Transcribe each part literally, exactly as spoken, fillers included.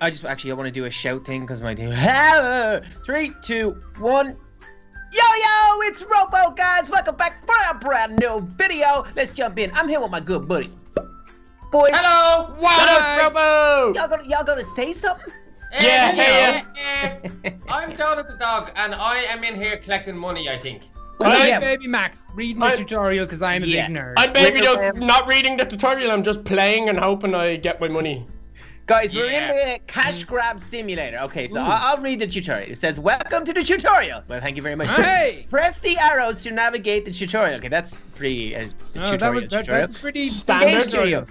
I just actually I want to do a shout thing because my team. Three, two, one. Yo, yo, it's Ropo, guys. Welcome back for a brand new video. Let's jump in. I'm here with my good buddies. Boys. Hello. What up, Ropo? Y'all gonna, y'all gonna say something? Yeah, yeah, yeah. yeah. I'm Donald the dog, and I am in here collecting money, I think. Well, I'm yeah. Baby Max, reading the I'm, tutorial because I'm a yeah. big nerd. I'm Baby Max, not reading the tutorial, I'm just playing and hoping I get my money. Guys, yeah. we're in the Cash Grab Simulator. Okay, so I'll, I'll read the tutorial. It says, welcome to the tutorial. Well, thank you very much. Hey! Press the arrows to navigate the tutorial. Okay, that's pretty uh, oh, tutorial, that was, that, tutorial. That's pretty standard tutorial.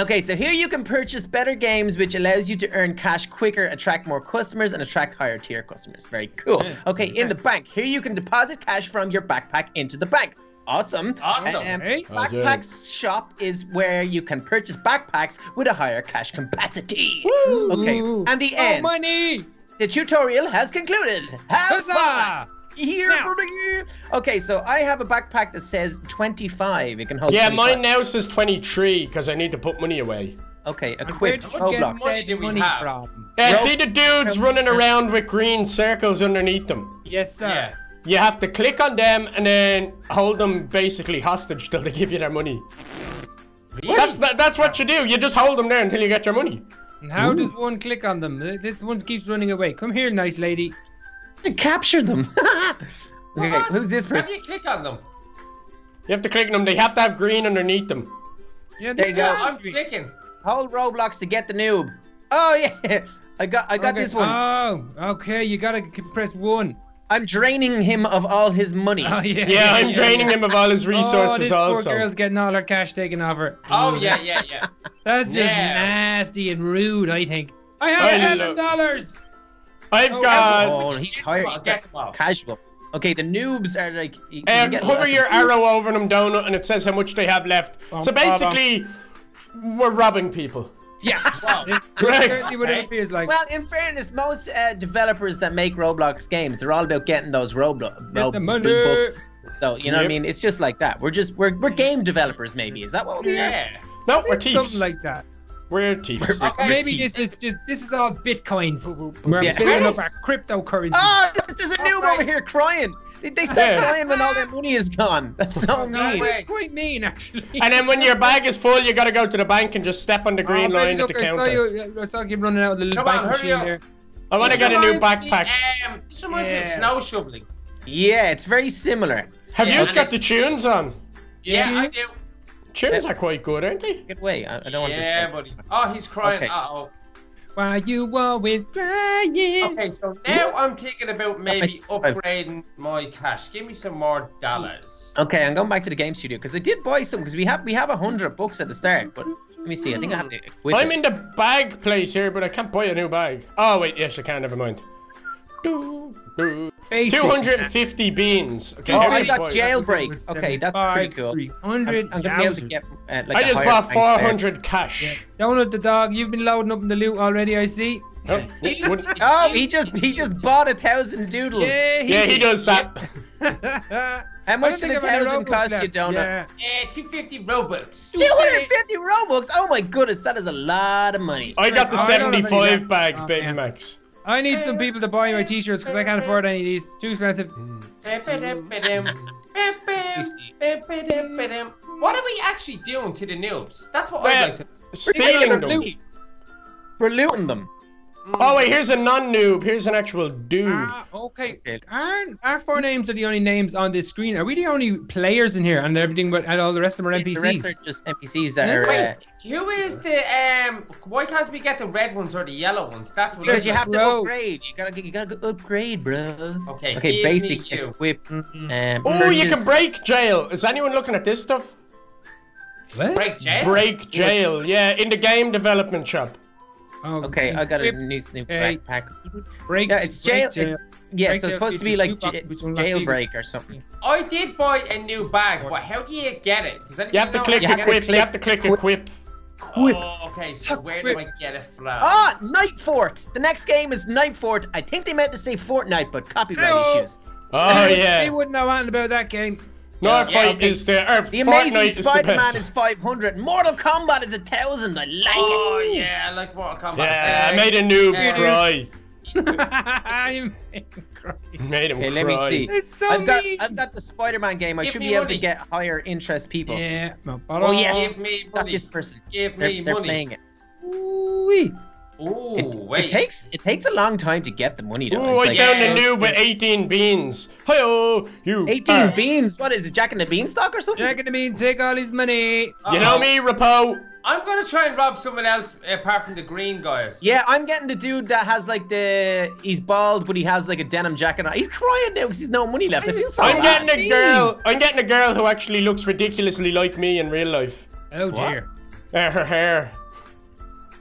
Okay, so here you can purchase better games, which allows you to earn cash quicker, attract more customers, and attract higher tier customers. Very cool. Okay, in the bank. Here you can deposit cash from your backpack into the bank. Awesome. Awesome. Um, hey? Backpack shop is where you can purchase backpacks with a higher cash capacity. Woo! Okay, and the end. Oh, money! The tutorial has concluded. Have Huzzah! Fun! Here, buddy. Okay, so I have a backpack that says twenty-five. It can hold. Yeah, twenty-five. Mine now says twenty-three because I need to put money away. Okay, equip. Roblox. Money do we money have? From? Yeah, Rope. See the dudes running around with green circles underneath them. Yes, sir. Yeah. You have to click on them and then hold them basically hostage till they give you their money. Really? That's that, that's what you do. You just hold them there until you get your money. And how Ooh. Does one click on them? This one keeps running away. Come here, nice lady. To capture them. Okay, what? Who's this person? How do you click on them? You have to click on them. They have to have green underneath them. Yeah, there you go. I'm clicking. Hold Roblox to get the noob. Oh yeah, I got, I got okay. this one. Oh, okay. You gotta press one. I'm draining him of all his money. Oh yeah. Yeah, I'm draining him of all his resources. Oh, this also. Poor girl's getting all her cash taken off her. Oh yeah, yeah, yeah. That's just yeah. nasty and rude. I think. I have eleven dollars. I've oh, got. Oh, he's tired. He's got casual. Okay, the noobs are like. You, um, you hover your arrow over them, Donut, and it says how much they have left. Um, so basically, um, we're robbing people. Yeah. Wow. It's certainly what it feels like. Well, in fairness, most uh, developers that make Roblox games, they're all about getting those Roblox. Get the money. Bucks. So you know yep. what I mean? It's just like that. We're just we're we're game developers, maybe. Is that what we yeah. are? Yeah. No, we're thieves. Something like that. We're thieves. Okay, we're maybe teeth. This is just this is all bitcoins. We're yeah. building up our cryptocurrency. Oh, there's a noob right. over here crying. They, they start yeah. crying when all their money is gone. That's so mean. No, it's quite mean, actually. And then when your bag is full, you gotta go to the bank and just step on the green oh, line baby, look, at the I counter. Saw you, I saw you running out of the little Come bank on, machine there. I want to get a new backpack. Me, um, this reminds yeah. me of snow shoveling. Yeah, it's very similar. Have yeah, you got it, the tunes on? Yeah, yeah, I do. Tunes are quite good, aren't they? Good way. I, I don't yeah, want this. Yeah, buddy. Oh, he's crying. Okay. Uh oh. Why you always crying? Okay, so now I'm thinking about maybe upgrading my cash. Give me some more dollars. Okay, I'm going back to the game studio because I did buy some because we have we have a hundred bucks at the start. But let me see. I think I have to. I'm it. in the bag place here, but I can't buy a new bag. Oh wait, yes I can. Never mind. Doo, doo. two hundred fifty beans. Okay, oh, I got jailbreak. Okay, that's pretty cool. three hundred. I'm gonna be able to get, uh, like I just bought four hundred cash. Yeah. Donut the dog, you've been loading up in the loot already, I see. Oh, oh he just he just bought a thousand doodles. Yeah, he, yeah, he does that. How much did a thousand cost left. You, Donut? Yeah, uh, two hundred fifty Robux. two hundred fifty Robux? Oh my goodness, that is a lot of money. I got the oh, seventy-five bag, oh, Baby yeah. Max. I need some people to buy my t-shirts because I can't afford any of these. Too expensive. What are we actually doing to the noobs? That's what I'd like to do. Stealing them. Loot. We're looting them. Oh wait, here's a non-noob. Here's an actual dude. Uh, okay. Our, our four names are the only names on this screen. Are we the only players in here and everything, but and all the rest of them are N P Cs? The rest are just N P Cs that are. Wait, uh, who is the um? Why can't we get the red ones or the yellow ones? That's what. Because you have bro. to upgrade. You gotta you gotta upgrade, bro. Okay. Okay. Basic equip. Um, oh, you can break jail. Is anyone looking at this stuff? What? Break jail. Break jail. Yeah, in the game development shop. Oh, okay, I got a new snoop backpack. Break, yeah, it's jail. jail. It, yeah, break so it's supposed to be like jailbreak or something. I did buy a new bag, but how do you get it? Does you have to click you equip. Have you have to click equip. Equip. Oh, okay, so That's where equip. do I get it from? Ah, Nightfort. The next game is Nightfort. I think they meant to say Fortnite, but copyright Hello. issues. Oh yeah. They wouldn't know anything about that game. No, yeah, fight yeah, okay. is there. Our the Amazing Spider-Man is, is five hundred. Mortal Kombat is a thousand. I like oh, it. Oh, yeah, I like Mortal Kombat. Yeah, I made a noob yeah. cry. I made him cry. Made him okay, cry. Let me see. It's so I've, got, I've got the Spider-Man game. I Give should be able money. to get higher interest people. Yeah. No, oh, yes. Give me money. Got this person. Give they're, me they're money. They're playing it. Ooh-wee. Ooh, it, wait. It takes it takes a long time to get the money though. Oh, I like, found yeah. a noob with eighteen beans. Hi-oh, you. eighteen are... beans? What is it, Jack and the Beanstalk or something? Jack and the Bean, take all his money. Uh-oh. You know me, Ropo. I'm gonna try and rob someone else apart from the green guys. Yeah, I'm getting the dude that has like the he's bald but he has like a denim jacket on. He's crying now because he's no money left. I feel so I'm getting a girl. I'm getting a girl who actually looks ridiculously like me in real life. Oh dear. Uh, her hair.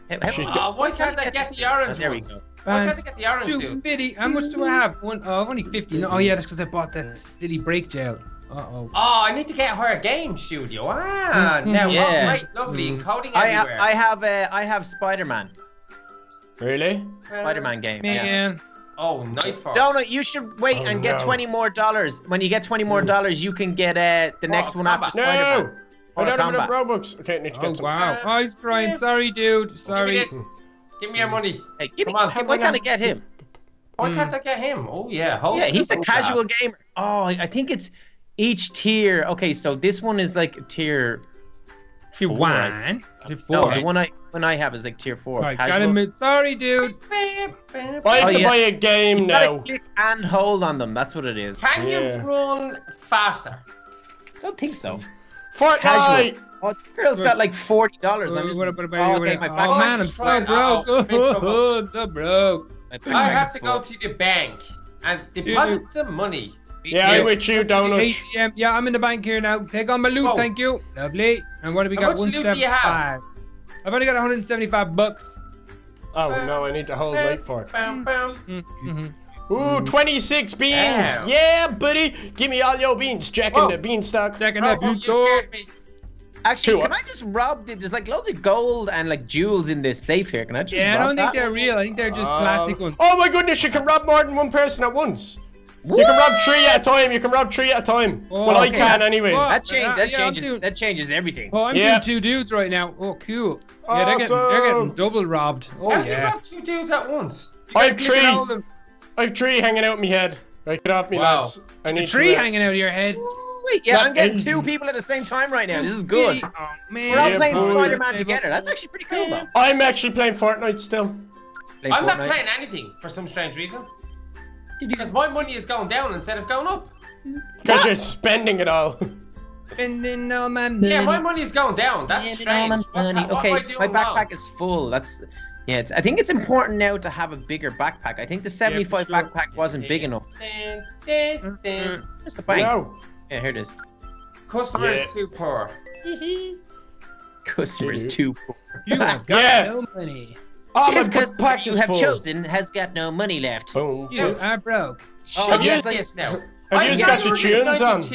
Oh, why can't I get the orange? Oh, there we go. Why can't I get the orange dude? Biddy, how much do I have? One, uh, only fifty. No, oh yeah, that's because I bought the silly break gel. Uh oh. Oh, I need to get her a game studio. Ah, now yeah. oh, right, lovely encoding mm. everywhere. I have, I have, uh, I have Spider-Man. Really? Spider-Man game. Man. Yeah. Oh, Nightfort. Donut, you should wait oh, and get no. twenty more dollars. When you get twenty more dollars, you can get uh, the next oh, one after Spider-Man. No! I don't have enough Robux. Okay, I need to get oh, some. Wow. Oh, he's crying. Yeah. Sorry, dude. Sorry. Give me, this. Give me your money. Hey, give Come me, on. Why can't on. I get him? Why mm. can't I get him? Oh, yeah. Hold yeah, he's a casual up. gamer. Oh, I think it's each tier. Okay, so this one is like tier... Tier four, one? Right? Tier four. No, the one I, one I have is like tier four. Right, got him. Sorry, dude. I have oh, to yeah. buy a game you now. Click and hold on them. That's what it is. Can yeah. you run faster? I don't think so. Fortnite! Oh, this girl's got like forty dollars. I'm just. What about you? Oh, okay, my back. Oh man, I'm so broke. Oh, oh, oh, broke. I have to go to the bank and deposit Dude. some money. Yeah, yeah. I'm with you, Donald. Yeah, I'm in the bank here now. Take on my loot, oh. thank you. Lovely. And what have we How got? Much loot do you have? I've only got one hundred seventy-five bucks. Oh um, no, I need to hold late for it. Bam, bam. Mm-hmm. Mm-hmm. Ooh, twenty-six beans! Wow. Yeah, buddy! Give me all your beans, Jack and the Beanstalk. Jack and the Beanstalk. Actually, Two can up. I just rob the, there's like loads of gold and like jewels in this safe here. Can I just Yeah, rob I don't that? think they're real. I think they're just um, plastic ones. Oh my goodness, you can rob more than one person at once. What? You can rob three at a time. You can rob three at a time. Oh, well, okay, I can anyways. Well, that, change, that, yeah, changes, doing, that changes everything. Oh, I'm yeah. doing two dudes right now. Oh, cool. Yeah, they're, awesome. getting, they're getting double robbed. Oh, How yeah. How you rob two dudes at once? I have three. I have tree hanging out in my head. Right, get off me, wow. lads. I need a tree hanging out of your head. Ooh, wait, yeah, I'm getting two people at the same time right now. This is good. Oh, man. We're all yeah, playing Spider-Man together. That's actually pretty cool, though. I'm actually playing Fortnite still. Playing I'm Fortnite. not playing anything for some strange reason. Because my money is going down instead of going up. Because you're spending it all. Spending all my money. Yeah, my money is going down. That's spending strange. My money. That, okay, my backpack now? is full. That's. Yeah, it's, I think it's important now to have a bigger backpack. I think the seventy-five yeah, sure. backpack wasn't big enough. Dun, dun, dun. Where's the bank? No. Yeah, here it is. Customer is yeah. too poor. Customer is too poor. You have got yeah. no money. Oh, my backpack you is have full. chosen has got no money left. Boom. You are broke. Oh, have yes, you, yes, no. Have you just got your tunes on?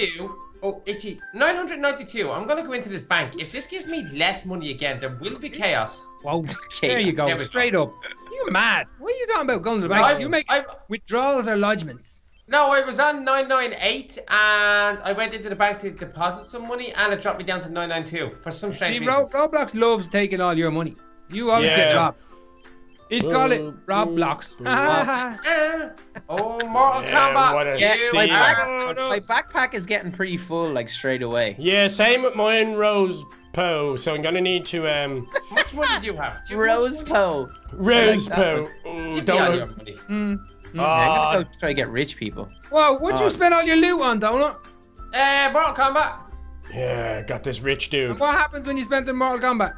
Oh, itchy. nine hundred ninety-two. I'm going to go into this bank. If this gives me less money again, there will be chaos. Whoa, there you go. There Straight go. up. You're mad. What are you talking about going to the bank? I'm, you make I'm, withdrawals or lodgements. No, I was on nine ninety-eight and I went into the bank to deposit some money and it dropped me down to nine ninety-two for some strange See, reason. Roblox loves taking all your money. You always yeah. get robbed. He's called it Roblox. Oh, Mortal yeah, Kombat. What a yeah, steal. My, back, my backpack is getting pretty full, like, straight away. Yeah, same with mine, Rose Poe. So I'm going to need to... um. How much money do you have? Do you Rose Poe. Rose like Poe. Oh, Donut. Mm. Mm. Uh, I'm going to go try to get rich people. Whoa, what'd uh, you spend all your loot on, Donut? Uh, Mortal Kombat. Yeah, got this rich dude. And what happens when you spend in Mortal Kombat?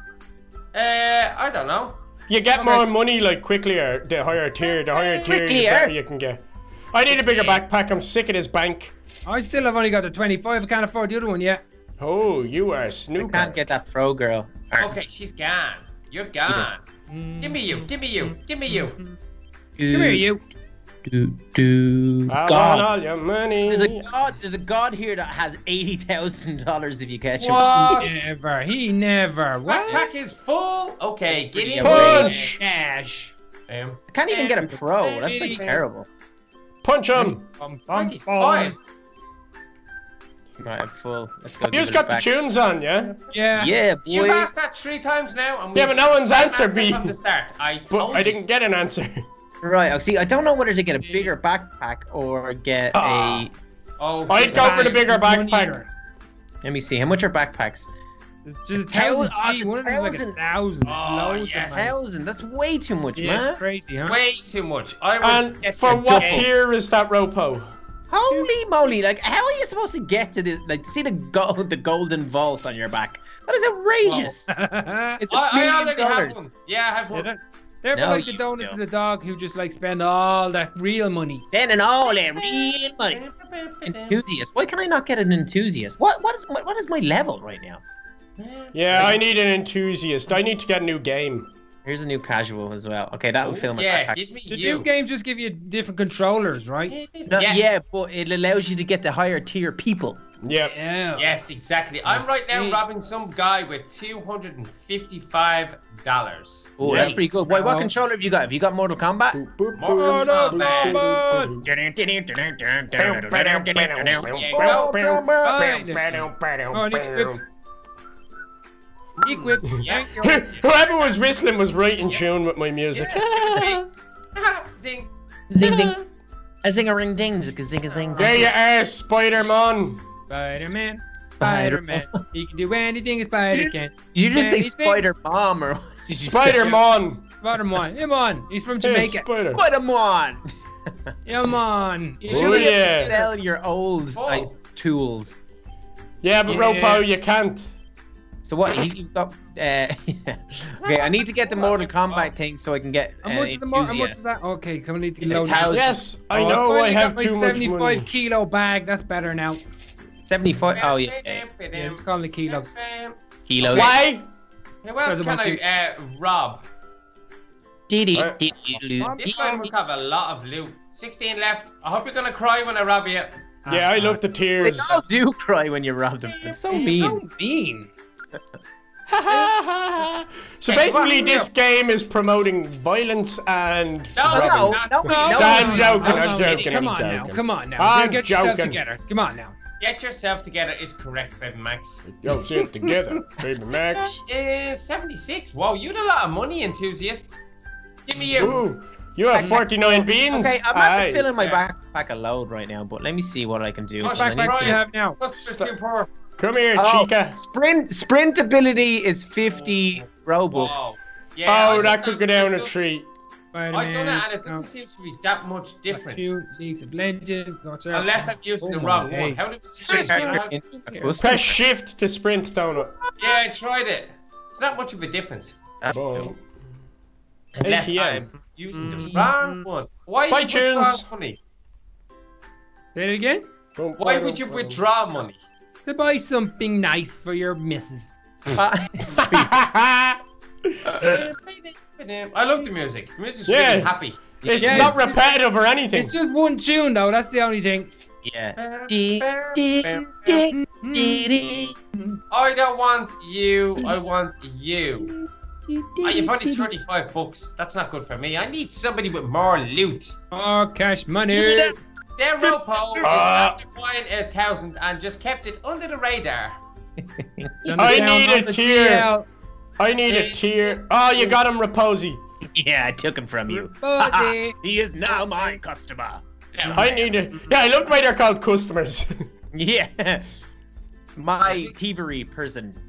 Uh, I don't know. You get okay. more money like quicklier, the higher tier, the higher tier, the better you can get. I need a bigger backpack, I'm sick of this bank. I still have only got the twenty-five, I can't afford the other one yet. Oh, you are a snooker. You can't get that pro girl. Okay, she's gone. You're gone. Mm. Give me you, give me you, give me you. Mm. Do, Come here, you. Do, do. I God. want all your money. There's a god, there's a god here that has eighty thousand dollars if you catch him. What? Never, he never. What? Backpack is full. Okay, get him. Punch! Cash. I can't even get a pro. That's like terrible. Punch him! twenty-five. Right, I'm full. Let's go. You've got the tunes on, yeah? Yeah. Yeah, boy. You've asked that three times now. And yeah, but no one's answered me. From the start. I told you. I didn't get an answer. Right, see, I don't know whether to get a bigger backpack or get oh. a... Oh, I'd go for the bigger backpack. Let me see, how much are backpacks? Just a thousand. thousand. One of them is like a thousand. Oh, yes. A thousand. That's way too much, yeah, man. Crazy, huh? Way too much. I would and for what double. tier is that Ropo? Holy moly! Like, how are you supposed to get to this? Like, see the gold, the golden vault on your back. That is outrageous. It's a million dollars. Have yeah, I have one. They're no, like the donut to the dog who just like spend all that real money. Spending all that real money. Enthusiast. Why can I not get an enthusiast? What? What is? What, what is my level right now? Yeah, like, I need an enthusiast. I need to get a new game. Here's a new casual as well. Okay, that'll oh, film it. Yeah, give me the you. new games just give you different controllers, right? No, yeah. yeah, but it allows you to get to higher tier people. Yeah. yeah. Yes, exactly. That's I'm right now it. robbing some guy with two hundred fifty-five dollars. Oh, yes. That's pretty good. Wait, what controller have you got? Have you got Mortal Kombat? Mortal Kombat! Equip. Yeah. Whoever was whistling was right in yeah. tune with my music. Yeah. Zing. Zing ding. A zing a ring ding. Zing a zing a zing. There you are, Spider-Man. Spider-Man. Spider-Man. He can do anything a spider can. Did you just say Spider-Mom or Spider-Man? Spider-Man. Come on. He's from Jamaica. Hey, Spider-Man. Come on. You should oh, yeah. to sell your old oh. like, tools. Yeah, but yeah. Ropo, you can't. So what? You got? Uh, okay, I need to get the Mortal Kombat thing so I can get. Uh, how much is the Mortal? How much is that? Okay, come need to load. Yes, I know oh, I, I have too much money. seventy-five kilo bag. That's better now. seventy-five. Oh yeah. yeah. yeah just call them the kilos. Kilos. Why? Who else can I uh, rob? Did he? Did you? This guy must have a lot of loot. sixteen left. I hope you're gonna cry when I rob you. Yeah, I love the tears. They all do cry when you rob them. It's so mean. So mean. So basically, this game is promoting violence and no, no, no, no, I'm joking. I'm joking. Come on now, come on now. I'm joking. Get yourself together. Come on now. Get yourself together is correct, Baby Max. Get yourself together, Baby Max. Is seventy-six. Whoa, you had a lot of money, enthusiast. Give me your. Ooh, you have forty-nine beans. Okay, I'm not filling my backpack a load right now, but let me see what I can do. What backpack do you have now? Come here, oh, Chica. Sprint sprint ability is fifty oh. Robux. Yeah, oh, I that could go down a tree. I've done it and it doesn't no. seem to be that much different. Leagues of Legends, unless I'm using oh the wrong one. How did we Press okay. shift to sprint down. Yeah, I tried it. It's not much of a difference. That's cool. Unless A T M. I'm using mm. the wrong one. Why Bye, you withdraw money? Say it again? Don't Why would you withdraw money? To buy something nice for your missus. I love the music. The music's yeah. really happy. It's yeah, not it's repetitive just, or anything. It's just one tune though, that's the only thing. Yeah. I don't want you, I want you. Oh, you've only thirty-five bucks. That's not good for me. I need somebody with more loot. More cash money. Then Ropo is after buying a thousand and just kept it under the radar. I need a tier. I need a tier. Oh, you got him, Raposi. Yeah, I took him from you. He is now my customer. I need it. Yeah, I love the way they're called customers. Yeah. My thievery person.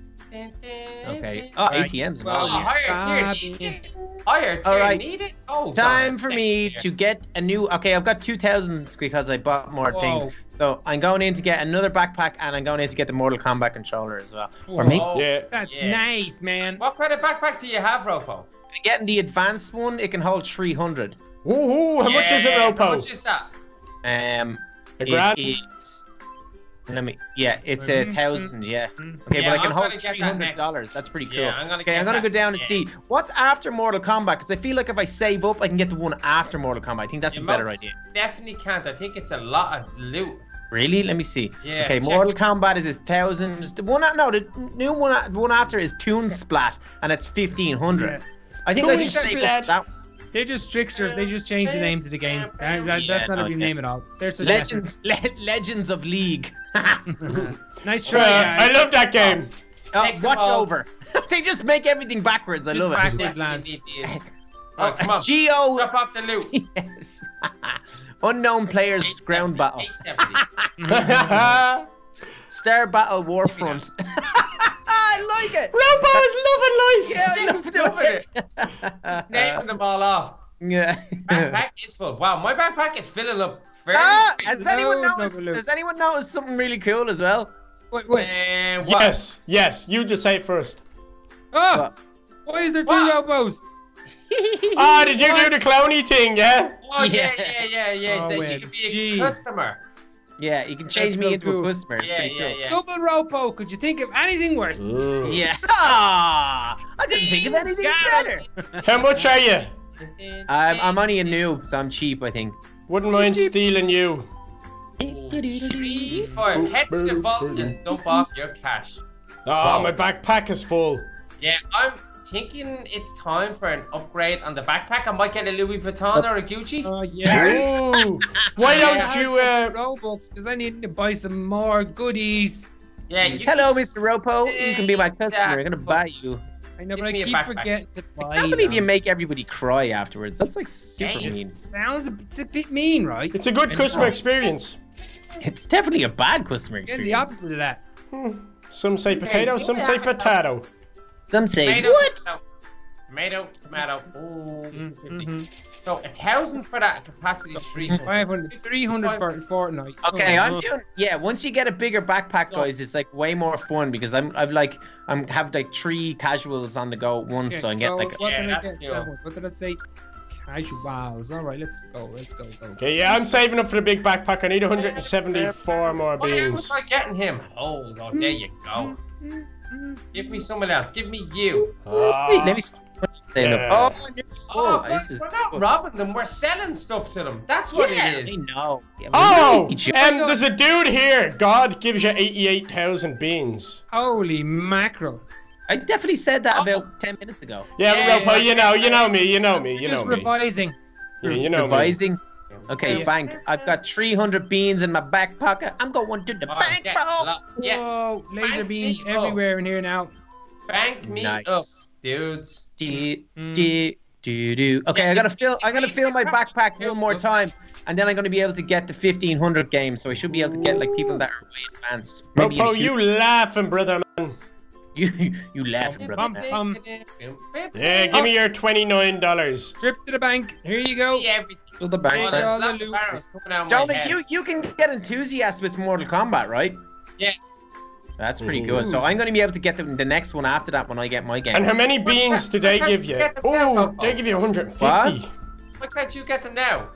Okay. Oh, A T Ms. Well, higher tier. Higher tier needed. Oh, time for me to get a new. Okay, I've got two thousand because I bought more things. So I'm going in to get another backpack, and I'm going in to get the Mortal Kombat controller as well. Or me? Yeah. That's nice, man. What kind of backpack do you have, Ropo? I'm getting the advanced one. It can hold three hundred. Woohoo! How much is it, Ropo? How much is that? Um. A grand. Let me. Yeah, it's a thousand. Yeah. Okay, yeah, but I can hold three hundred dollars. That's pretty cool. Yeah, I'm gonna okay, I'm gonna that. go down and yeah. see what's after Mortal Kombat because I feel like if I save up, I can get the one after Mortal Kombat. I think that's you a better idea. Definitely can't. I think it's a lot of loot. Really? Let me see. Yeah, okay, Mortal it. Kombat is a thousand. The one no, the new one, the one after is Toon Splat, and it's fifteen hundred. Yeah. I think Toon I should save up that. They're just tricksters. They just change the name to the game. That, that, yeah, that's not okay. a rename at all. There's Legends, le Legends of League. Nice try. Uh, I love that game. Oh, oh, watch oh. over. They just make everything backwards. I love just it. Backwards, oh, come on. Geo. Drop off the loot. Yes. Unknown players ground battle. Star Battle Warfront. I like it. Ropo is loving life. Yeah, I love it. Just naming them all off. Yeah. Backpack is full. Wow, my backpack is filling up. Fairly ah, has no, anyone noticed? No, no, no. Does anyone notice something really cool as well? Wait, wait. Uh, yes, yes. You just say it first. Oh, what? Why is there two Robos? Ah, oh, did you what? do the clowny thing? Yeah. Oh yeah, yeah, yeah, yeah. Oh, so you can be a Jeez. customer. Yeah, you can change That's me so into cool. a customer. Yeah, yeah, cool. yeah. Double Ropo, could you think of anything worse? Ooh. Yeah. Ah, oh, I didn't think of anything better. How much are you? I'm, I'm only a noob, so I'm cheap, I think. Wouldn't mind stealing you. Three, four, head to the vault and dump off your cash. Oh, wow. My backpack is full. Yeah, I'm thinking it's time for an upgrade on the backpack. I might get a Louis Vuitton or a Gucci. Oh, uh, yeah. Why don't you... Uh... Robux, because I need to buy some more goodies. Yeah. You Hello, can... Mister Ropo. You can be my customer. I'm going to buy you. I know, but I keep forgetting to buy. I can't believe you make everybody cry afterwards. That's like super mean. It sounds a bit, it's a bit mean, right? It's a good customer experience. It's definitely a bad customer experience. Yeah, the opposite of that. Hmm. Some say potato, some say potato. Some say tomato, what? Tomato, tomato. Ooh, mm-hmm. So a thousand for that capacity three hundred. Three hundred for Fortnite. Okay, oh, I'm doing. Yeah, once you get a bigger backpack, guys, it's like way more fun because I'm, I've like, I'm have like three casuals on the go at once, okay, so I can so get like. What, yeah, did I get? what did I say? Casuals. All right, let's go. Let's go. go. Okay, yeah, I'm saving up for the big backpack. I need one hundred seventy-four more beans. I'm not getting him. Oh God, there you go. Give me someone else. Give me you. Uh, Wait, let me see. Yeah. Oh, oh, oh this is we're not robbing them. We're selling stuff to them. That's what yeah, it is. Know. Yeah, oh, and um, there's a dude here. God gives you eighty-eight thousand beans. Holy mackerel. I definitely said that oh. about ten minutes ago. Yeah, yeah, yeah, you know, you know me, you know me, you know me. Just revising. Yeah, you know revising. me. Revising. Okay, yeah. bank. I've got three hundred beans in my back pocket. I'm going to the oh, bank, yeah. bro. Yeah. Whoa, laser bank beans everywhere in here now. Bank me nice. up, dudes. Do, do, do, do. Okay, yeah, I gotta fill. I gotta fill my backpack one more time, and then I'm gonna be able to get the fifteen hundred game. So I should be able to get like people that are way advanced. Maybe Ropo, you laughing, brother man? You you laughing, brother? Um, yeah, give me your twenty-nine dollars. Trip to the bank. Here you go. Yeah, to the bank. Oh, Donald, you you can get enthusiasts with Mortal Kombat, right? Yeah. That's pretty Ooh. good. So I'm going to be able to get the, the next one after that when I get my game. And how many beans do they give you? Oh, they give you one hundred fifty. What? Why can't you get them now?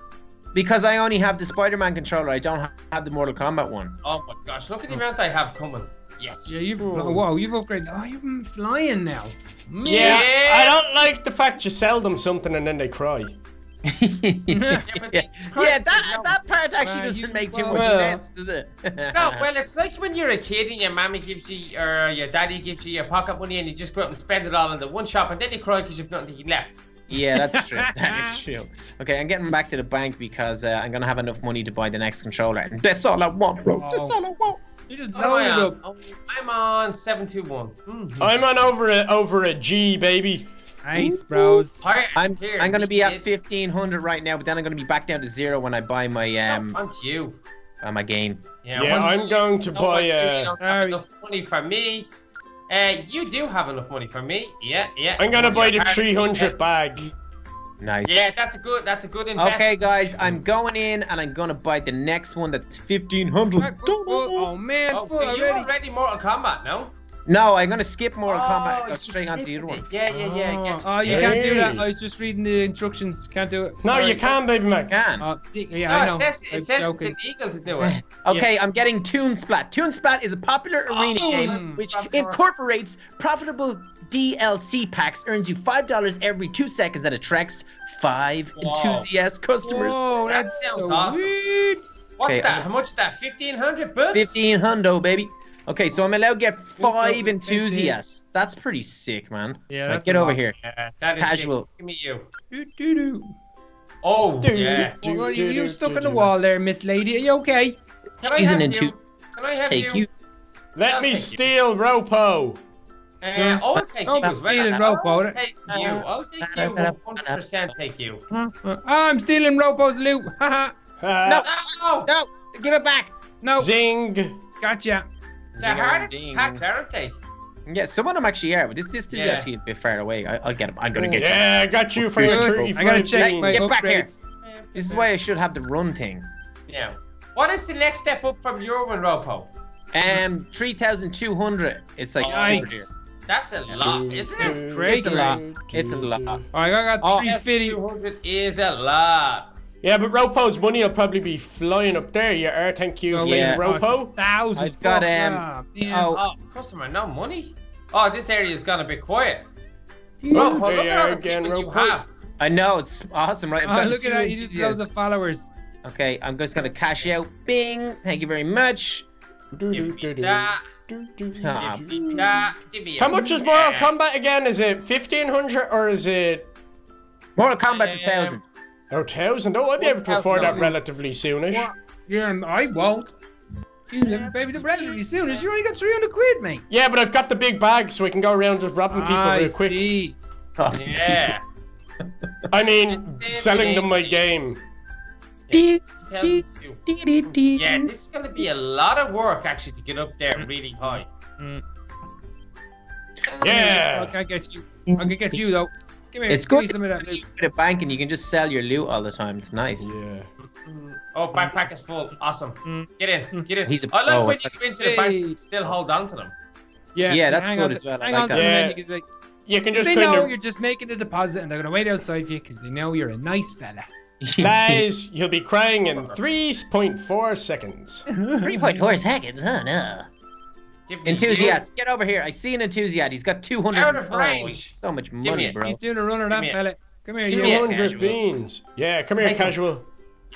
Because I only have the Spider-Man controller. I don't have the Mortal Kombat one. Oh my gosh, look at the amount I have coming. Yes. Yeah, you've oh, wow, you've upgraded. Oh, you've been flying now. Yeah, yeah. I don't like the fact you sell them something and then they cry. yeah, yeah. yeah, that that part actually uh, doesn't you, make too well, much well. sense, does it? No, well, it's like when you're a kid and your mammy gives you, or your daddy gives you your pocket money, and you just go up and spend it all in the one shop, and then you cry because you've nothing left. Yeah, that's true. That is true. Okay, I'm getting back to the bank because uh, I'm gonna have enough money to buy the next controller. That's all I want, bro. That's all I want. You just oh, up. Oh, I'm on seven two one. Mm-hmm. I'm on over a over a G, baby. Nice, bros. I'm Here, I'm gonna be at fifteen hundred right now, but then I'm gonna be back down to zero when I buy my um. No, thank you. Uh, my game. Yeah, yeah I'm going to no buy. Uh, you don't have enough money for me. Uh, you do have enough money for me. Yeah, yeah. I'm gonna buy the three hundred bag. Nice. Yeah, that's a good. That's a good investment. Okay, guys, I'm going in and I'm gonna buy the next one. That's fifteen hundred. Oh, oh, oh man, oh, so you're already Mortal Kombat, no? No, I'm gonna skip Mortal Kombat. Go straight on to the other one. Yeah, yeah, yeah. yeah. Oh, you hey. can't do that. I was just reading the instructions. Can't do it. No, right. you can, Baby Max. You can. Oh, yeah, no, I know. It says, it says it's illegal to do it. Okay, yeah. I'm getting Toon Splat. Toon Splat is a popular arena oh, game which incorporates profitable D L C packs, earns you five dollars every two seconds, and attracts five Whoa. enthusiast customers. Oh, that, that sounds so awesome. Weird. What's okay, that? I'm... How much is that? fifteen hundred bucks? fifteen hundo, baby. Okay, so I'm allowed to get five enthusiasts. That's pretty sick, man. Yeah. Like, get over here. Yeah, that is casual. Sick. Give me you. Do, do, do. Oh, do, yeah. Do, well, do, you're do, stuck do, in the do. wall there, Miss Lady. Are you okay? Can She's I have an you? Can I have Take you? you? Let I'll me steal you. Ropo. Uh, I'll take you. I'm stealing Ropo. I'll take you. I'll take you. one hundred percent take you. I'm stealing Ropo's loot. Haha. No. No. No. Give it back. No. Zing. Gotcha. They're hard attacks, aren't they? Yeah, some of them actually are, but this this is yeah. actually a bit far away. I, I'll get them. I'm gonna get yeah, you. Yeah, I got you for your thirty. I gotta check my Get upgrades. back here. This is why I should have the run thing. Yeah. What is the next step up from your one, Ropo? Um, three thousand two hundred. It's like oh, that's a lot, isn't it? It's crazy. It's a lot. It's a lot. All right, I got oh, three fifty. Two hundred is a lot. Yeah, but Ropo's money will probably be flying up there. You are, thank you, oh, yeah. Ropo. Thousand. I've got um. Yeah. Oh, oh, customer, no money. Oh, this area has gone a bit quiet. Ropo, there look at all the again, people Ropo. you have. I know it's awesome, right? Oh, look at that! You just loads of followers. Okay, I'm just gonna cash out. Bing. Thank you very much. Do, do, do, do. How much is Mortal Kombat again? Is it fifteen hundred or is it? Mortal Kombat's a thousand. Oh, thousand? Oh, I'll be able to afford that relatively soonish. What? Yeah, I won't. Yeah, baby, relatively soonish. You already got three hundred quid, mate. Yeah, but I've got the big bag, so we can go around just robbing people I real quick. See. Oh, yeah. I mean, selling them my game. Yeah, this is going to be a lot of work, actually, to get up there really high. Mm. Yeah. I can get you. I can get you, though. Here, it's good to you go to a bank and you can just sell your loot all the time. It's nice. Yeah. Oh, backpack is full. Awesome. Mm. Get in. Get in. He's a I like when you go into the bank you still hold on to them. Yeah, yeah, that's good as well. Hang on to them. Yeah. You can just they know you're just making a deposit and they're going to wait outside for you because they know you're a nice fella. Guys, you'll be crying in three point four seconds. three point four seconds? Oh, no. Enthusiast, get over here. I see an enthusiast. He's got two hundred. Out of range. So much money, bro. He's doing a runner up, fella. Come here, two hundred beans. Yeah, come here, casual.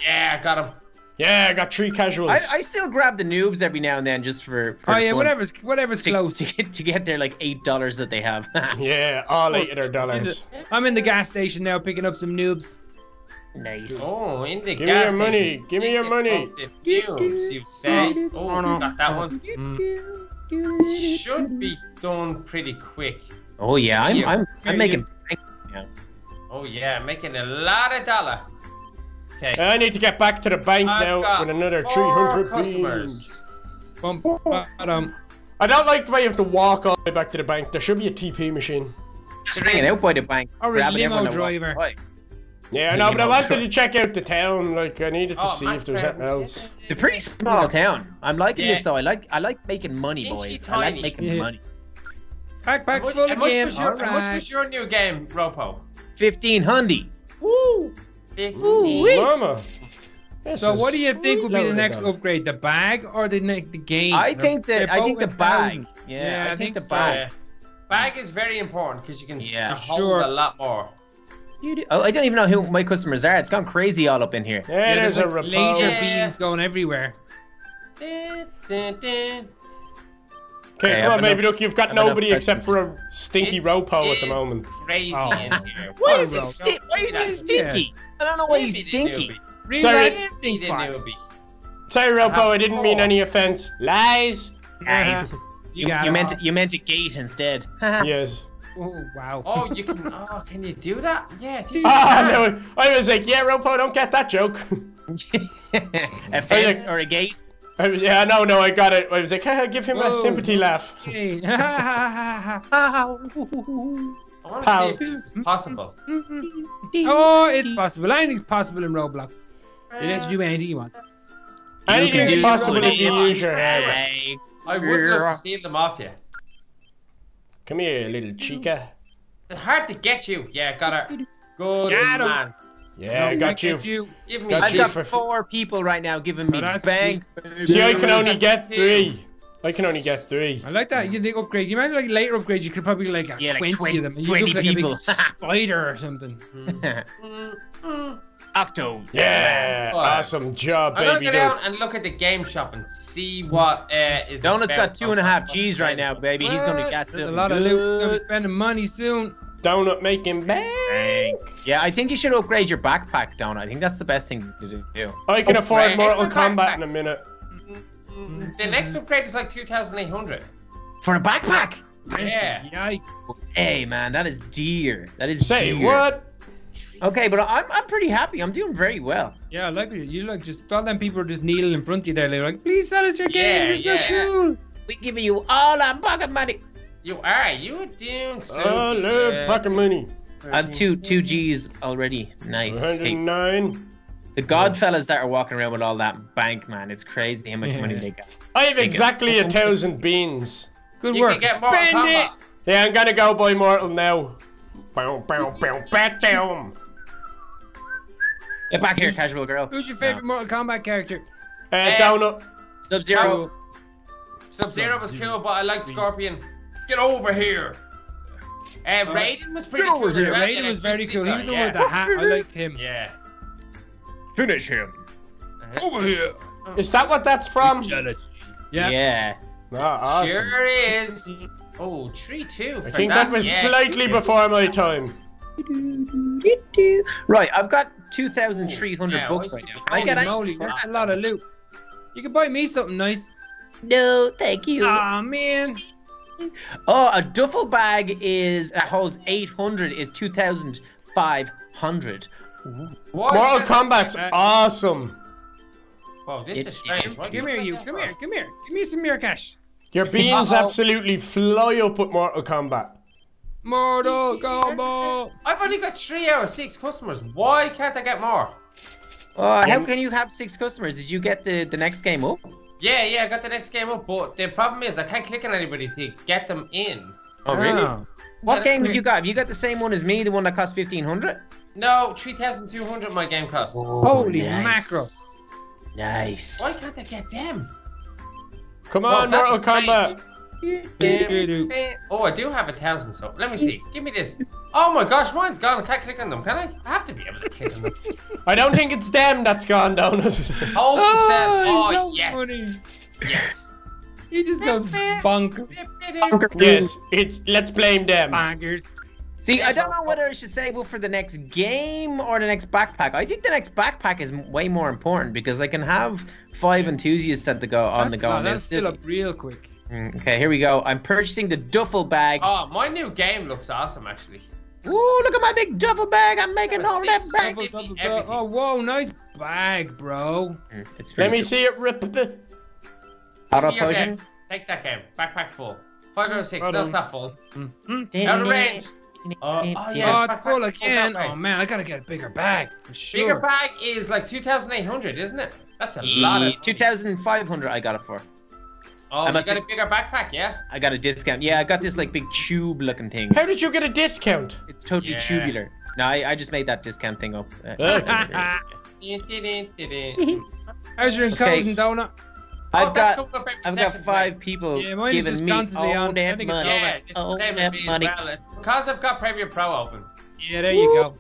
Yeah, I got him. Yeah, I got three casuals. I, I still grab the noobs every now and then just for. for oh, yeah, whatever's, whatever's to, close. To get, to get their like eight dollars that they have. Yeah, all eight of their dollars. I'm in the gas station now picking up some noobs. Nice. Oh, in the Give gas me your station. money. Give me your money. Noobs, you say. Oh, no. Got that one. Mm. It should be done pretty quick. Oh yeah, I'm yeah. I'm I'm making. Yeah. Oh yeah, making a lot of dollar. Okay. I need to get back to the bank I've now with another three hundred customers. Bum, bottom. I don't like the way you have to walk all the way back to the bank. There should be a T P machine. Just hanging out by the bank. Or a limo driver. Yeah, no, but I wanted to check out the town. Like, I needed to oh, see if there was anything else. It's a pretty small town. I'm liking yeah. this though. I like, I like making money, boys. I like making yeah. money. Back, back, full again. How much was your new game, Ropo? Fifteen hundy. Woo! Woo! Mama. So, what do you think would be the next upgrade? The bag or the next the game? I think the, I think the bag. Yeah, yeah I, I think, think the bag. So. Bag is very important because you can yeah, hold sure. a lot more. Oh, I don't even know who my customers are. It's gone crazy all up in here. Yeah, yeah, there's, there's a like laser yeah. beams going everywhere. Okay, okay come on, baby look, you've got nobody except for a stinky it Ropo at the moment. Crazy oh. in here. Why is he sti why is he stinky? Yeah. I don't know why he's stinky. Really Sorry, stinky. Sorry, Ropo, I didn't mean any offense. Lies. Lies. Uh-huh. You, you, you meant you meant a gate instead. Yes. Oh wow! Oh, you can. Oh, can you do that? Yeah. Do ah that. no! I was like, yeah, Ropo, don't get that joke. A fence like, or a gate? I was, yeah, no, no, I got it. I was like, ah, give him Whoa. a sympathy laugh. Okay. Pow. It's possible. Oh, it's possible. Anything's possible in Roblox. It lets you do anything you want. Anything's possible if you use your head. I would love to steal the mafia. Come here, little chica. It's hard to get you. Yeah, got her. Good got man. Yeah, I got you. you. Got I've you got for four people right now giving me oh, bang. See, I can only get three. I can only get three. I like that. You think upgrade. You imagine like later upgrades, you could probably like, yeah, like twenty, twenty of them. And you twenty look like people. a big spider or something. Octo. Yeah, oh, awesome job, I'm baby. I'm gonna go down and look at the game shop and see what uh, is. Donut's got two and a half G's right now, baby. What? He's gonna get some. There's a lot good. Of loot's gonna be spending money soon. Donut making bank. Yeah, I think you should upgrade your backpack, Donut. I think that's the best thing to do. I can afford upgrade. Mortal Kombat in a minute. The next upgrade is like two thousand eight hundred. For a backpack? Yeah. Yikes. Hey, man, that is dear. That is Say dear. What? Okay, but I'm, I'm pretty happy. I'm doing very well. Yeah, I like you. You look, just all them people just kneel in front of you there. They're like, please sell us your game. Yeah, You're yeah. so cool. We're giving you all our pocket money. You are. You are doing so I love good. Pocket money. I have two two G's already. Nice. one oh nine. Hey, the Godfellas that are walking around with all that bank, man. It's crazy how much yeah. money they got. I have they exactly a thousand beans. Good you work. Can get Spend it. Yeah, I'm gonna go buy Mortal now. Bow, bow, bow, bat down. Get back here, casual girl. Who's your favorite no. Mortal Kombat character? Uh, uh, Donut. Sub-Zero. Sub-Zero was cool, but I like Scorpion. Get over here. Uh, Raiden was pretty Get cool. Over here. Raiden was very cool. He was the one with the hat. I liked him. Yeah. Finish him. Uh-huh. Over here. Is that what that's from? Yep. Yeah. Oh, awesome. Sure is. Oh, three two. I for think that, that was yeah. slightly before my time. Right, I've got two thousand three hundred yeah, bucks right now. I get a lot of loot. You can buy me something nice. No, thank you. Aw, oh, man. Oh, a duffel bag is that holds eight hundred is two thousand five hundred. What? Mortal Kombat's awesome. Oh, this it, is strange. Come here, you. Come here. Come here. Give me some of your cash. Your beans uh -oh. absolutely fly up with Mortal Kombat. Mortal Kombat. I've only got three out of six customers. Why can't I get more? Uh, um, how can you have six customers? Did you get the, the next game up? Yeah, yeah, I got the next game up. But the problem is I can't click on anybody to get them in. Oh, oh. really? What that game have you got? Have you got the same one as me, the one that cost fifteen hundred? No, three thousand two hundred my game cost. Oh, holy nice. Mackerel. Nice. Why can't I get them? Come on, well, Mortal Kombat. Oh, I do have a thousand, so let me see. Give me this. Oh my gosh, mine's gone. I can't click on them, can I? I have to be able to click on them. I don't think it's them that's gone, down. oh, oh, oh so yes. Funny. Yes. He just goes bonkers. bonkers. Yes, it's, let's blame them. Bonkers. See, I don't know whether I should save for the next game or the next backpack. I think the next backpack is way more important because I can have five enthusiasts at the go on that's the go. Not, that's still up real quick. Okay, here we go. I'm purchasing the duffel bag. Oh, my new game looks awesome, actually. Ooh, look at my big duffel bag. I'm making all that bag. Double, double, oh, whoa, nice bag, bro. It's Let me cool. see it rip. Auto potion. Take that game. Backpack full. five oh six, that's not full. Mm-hmm. Out of range. Uh, oh, yeah, oh, it's full cool again. Oh, man, I got to get a bigger bag. Sure. Bigger bag is like two thousand eight hundred, isn't it? That's a e lot of... two thousand five hundred I got it for. Oh, I'm you got a bigger backpack, yeah? I got a discount. Yeah, I got this like big tube-looking thing. How did you get a discount? It's totally yeah. tubular. No, I, I just made that discount thing up. How's your cousin, Donut? I've oh, got, I've got five people yeah, mine giving just me all that money. Yeah, it's the same as me money. As well. It's because I've got Premiere Pro open. Yeah, there you go.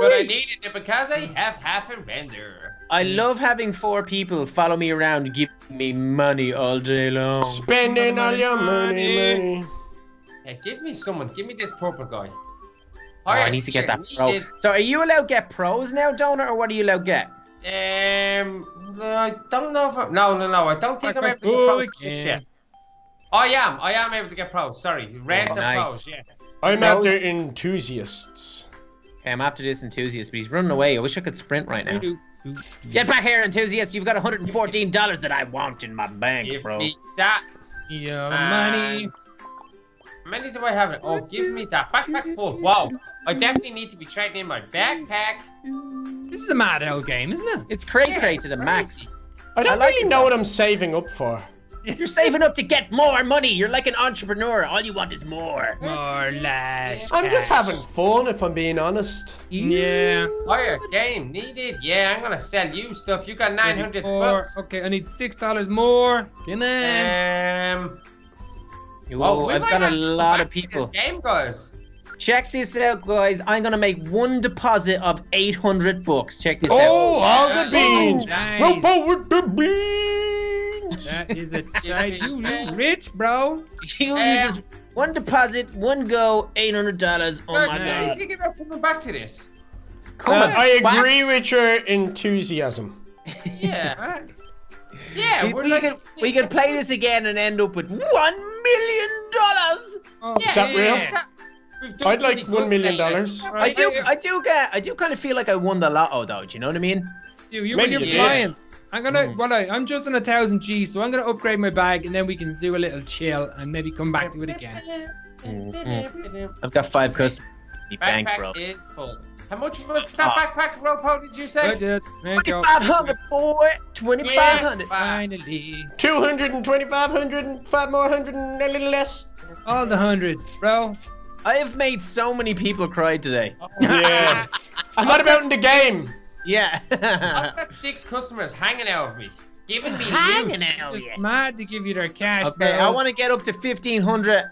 But I needed it because I have half a render. I love having four people follow me around giving me money all day long. Spending all your money, money. Hey, give me someone. Give me this purple guy. Oh, I need to get that pro. So are you allowed to get pros now, Donut, or what are you allowed to get? Um, I don't know if I, no, no, no, I don't think I'm able to get pros yet. I am, I am able to get pros, sorry. Reds oh, nice. Pros, yeah. I'm pros? After enthusiasts. Okay, I'm after this enthusiast, but he's running away. I wish I could sprint right now. Get back here, enthusiast. You've got one hundred fourteen dollars that I want in my bank, give bro. Give me that. Your money. How many do I have? Oh, give me that. Backpack full. Wow. I definitely need to be trading in my backpack. This is a mad old game, isn't it? It's cray cray to the max. I don't I like really know what I'm saving up for. You're saving up to get more money. You're like an entrepreneur. All you want is more. More lash. I'm just having fun, if I'm being honest. Yeah. Higher game needed. Yeah, I'm gonna sell you stuff. You got nine hundred bucks. Okay, I need six dollars more. Can I? Um. Oh, I've got a lot of people. This game, guys. Check this out, guys. I'm gonna make one deposit of eight hundred bucks. Check this oh, out. Oh, all the beans. Nice. Ropo with the beans. That is a child. You rich, bro. You um, just one deposit, one go, eight hundred dollars. Oh my God. Is he gonna come back to this? Come uh, I agree back. with your enthusiasm. Yeah. Yeah, we're we, like, can, we can play this again and end up with one million dollars! Oh, yeah, is that real? Yeah. I'd like one million dollars. I do, I, do get, I do kind of feel like I won the lotto though, do you know what I mean? Dude, you, Maybe you're you flying. I'm gonna, mm. well, I, I'm just on a thousand G, so I'm gonna upgrade my bag and then we can do a little chill and maybe come back to it again. Mm-hmm. I've got five customers. Backpack is full. How much was that backpack, Ropo, did you say? twenty-five hundred, boy. twenty-five hundred. Yeah, finally. two hundred and twenty-five hundred and five more hundred and a little less. All the hundreds, bro. I have made so many people cry today. Oh, yeah. I'm not about in the game. Yeah. I've got six customers hanging out with me. Giving me hanging loot. out It's mad to give you their cash, okay, bro. I want to get up to fifteen hundred.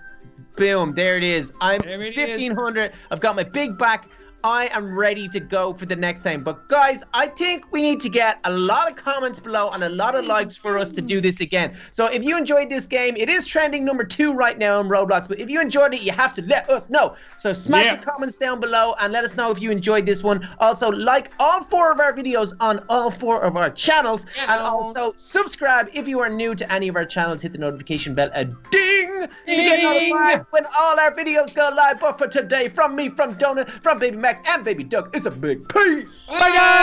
Boom, there it is. I'm it fifteen hundred. Is. I've got my big back. I am ready to go for the next time. But guys, I think we need to get a lot of comments below and a lot of likes for us to do this again. So if you enjoyed this game, it is trending number two right now on Roblox. But if you enjoyed it, you have to let us know. So smash yeah. the comments down below and let us know if you enjoyed this one. Also, like all four of our videos on all four of our channels. Yeah, and no. also subscribe if you are new to any of our channels. Hit the notification bell and ding, ding to get notified when all our videos go live. But for today, from me, from Donut, from Baby Max, and Baby Duck, it's a big peace. Bye guys!